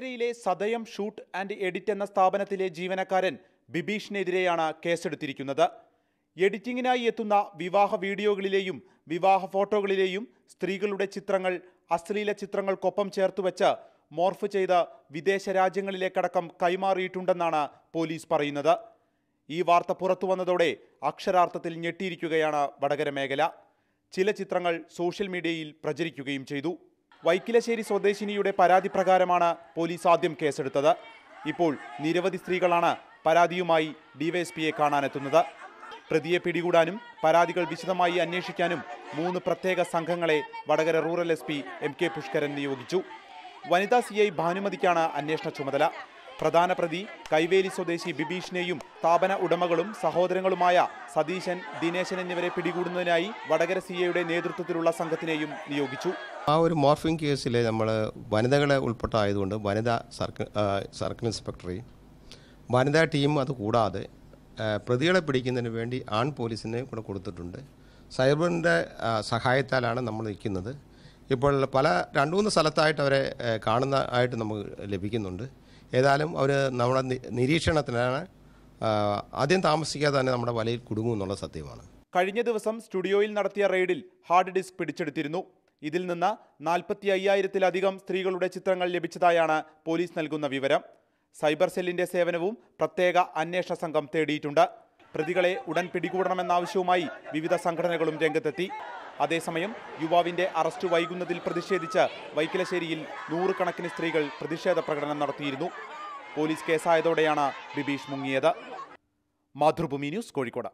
കൽപ്പറ്റയിലെ സദയം shoot and edit എന്ന സ്ഥാപനത്തിലെ ജീവനക്കാരൻ ബിബീഷിനെതിരെയാണ് കേസെടുത്തിരിക്കുന്നത്. എഡിറ്റിംഗിനായി എത്തുന്ന വിവാഹ വീഡിയോകളിലെയും വിവാഹ ഫോട്ടോകളിലെയും സ്ത്രീകളുടെ ചിത്രങ്ങൾ അശ്ലീല ചിത്രങ്ങൾക്കൊപ്പം ചേർത്തുവെച്ച് മോർഫ് ചെയ്ത് വിദേശ രാജ്യങ്ങളിലേക്കടക്കം കൈമാറിയിട്ടുണ്ടെന്നാണ് പോലീസ് പറയുന്നത്. ഈ വാർത്ത പുറത്തു വന്നതോടെ അക്ഷരാർത്ഥത്തിൽ ഞെട്ടിയിരിക്കുകയാണ് വടകര മേഖല. ചില ചിത്രങ്ങൾ സോഷ്യൽ മീഡിയയിൽ പ്രചരിക്കുകയും ചെയ്തു. വൈക്കിലശ്ശേരി സ്വദേശിനിയുടെ പരാതി പ്രകാരമാണ് പോലീസ് ആദ്യം കേസെടുത്തത്. ഇപ്പോൾ നിരവധി സ്ത്രീകളാണ് പരാതിയുമായി ഡിവൈഎസ്പിയെ കാണാനെത്തുന്നത്. പ്രതിയെ പിടികൂടാനും പരാതികൾ വിശദമായി അന്വേഷിക്കാനും 3 പ്രത്യേക സംഘങ്ങളെ Vadakara rural SP MK Pushkaran നിയോഗിച്ചു. വനിതാ CI ഭാനുമതിക്കാണ് അന്വേഷണ ചുമതല. പ്രധാന പ്രതി കൈവേലി സ്വദേശി ബിബീഷിനെയും സ്ഥാപന ഉടമകളും സഹോദരങ്ങളുമായ സതീശൻ, ദിനേശൻ എന്നിവരെ പിടികൂടുന്നതിനായി വടകര CIയുടെ നേതൃത്വത്തിലുള്ള സംഘത്തിനെയും നിയോഗിച്ചു. ആ ഒരു മോർഫിംഗ് കേസിൽ നമ്മൾ വനിതകളെ ഉൾപ്പെട്ടായതുകൊണ്ട് വനിതാ സർക്കിൾ ഇൻസ്പെക്ടറി, വനിതാ ടീം, അതുകൂടാതെ പ്രതികളെ പിടിക്കുന്നതിന് വേണ്ടി ആൺ പോലീസിനെ കൂടെ കൊടുത്തിട്ടുണ്ട്. സൈബറിൻ്റെ സഹായത്താലാണ് നമ്മൾ നിൽക്കുന്നത്. ഇപ്പോൾ പല 2-3 സ്ഥലത്തായിട്ട് അവരെ കാണുന്നതായിട്ട് നമുക്ക് ലഭിക്കുന്നുണ്ട്. ഏതായാലും അവർ നമ്മുടെ നിരീക്ഷണത്തിനാണ്. ആദ്യം താമസിക്കാതെ തന്നെ നമ്മുടെ വലയിൽ കുടുങ്ങുമെന്നുള്ള സത്യമാണ്. കഴിഞ്ഞ ദിവസം സ്റ്റുഡിയോയിൽ നടത്തിയ റെയ്ഡിൽ ഹാർഡ് ഡിസ്ക് പിടിച്ചെടുത്തിരുന്നു. ഇതിൽ നിന്ന് 45,000-ലധികം സ്ത്രീകളുടെ ചിത്രങ്ങൾ ലഭിച്ചതായാണ് പോലീസ് നൽകുന്ന വിവരം. സൈബർ സെല്ലിന്റെ സേവനവും പ്രത്യേക അന്വേഷണ സംഘം തേടിയിട്ടുണ്ട്. പ്രതികളെ ഉടൻ പിടികൂടണമെന്നാവശ്യവുമായി വിവിധ സംഘടനകളും രംഗത്തെത്തി. അതേസമയം യുവാവിന്റെ അറസ്റ്റ് വൈകുന്നതിൽ പ്രതിഷേധിച്ച് വൈക്കിലശ്ശേരിയിൽ 100 കണക്കിന് സ്ത്രീകൾ പ്രതിഷേധ പ്രകടനം നടത്തിയിരുന്നു. പോലീസ് കേസായതോടെയാണ് ബിബീഷ് മുങ്ങിയത്. മാതൃഭൂമി ന്യൂസ്, കോഴിക്കോട്.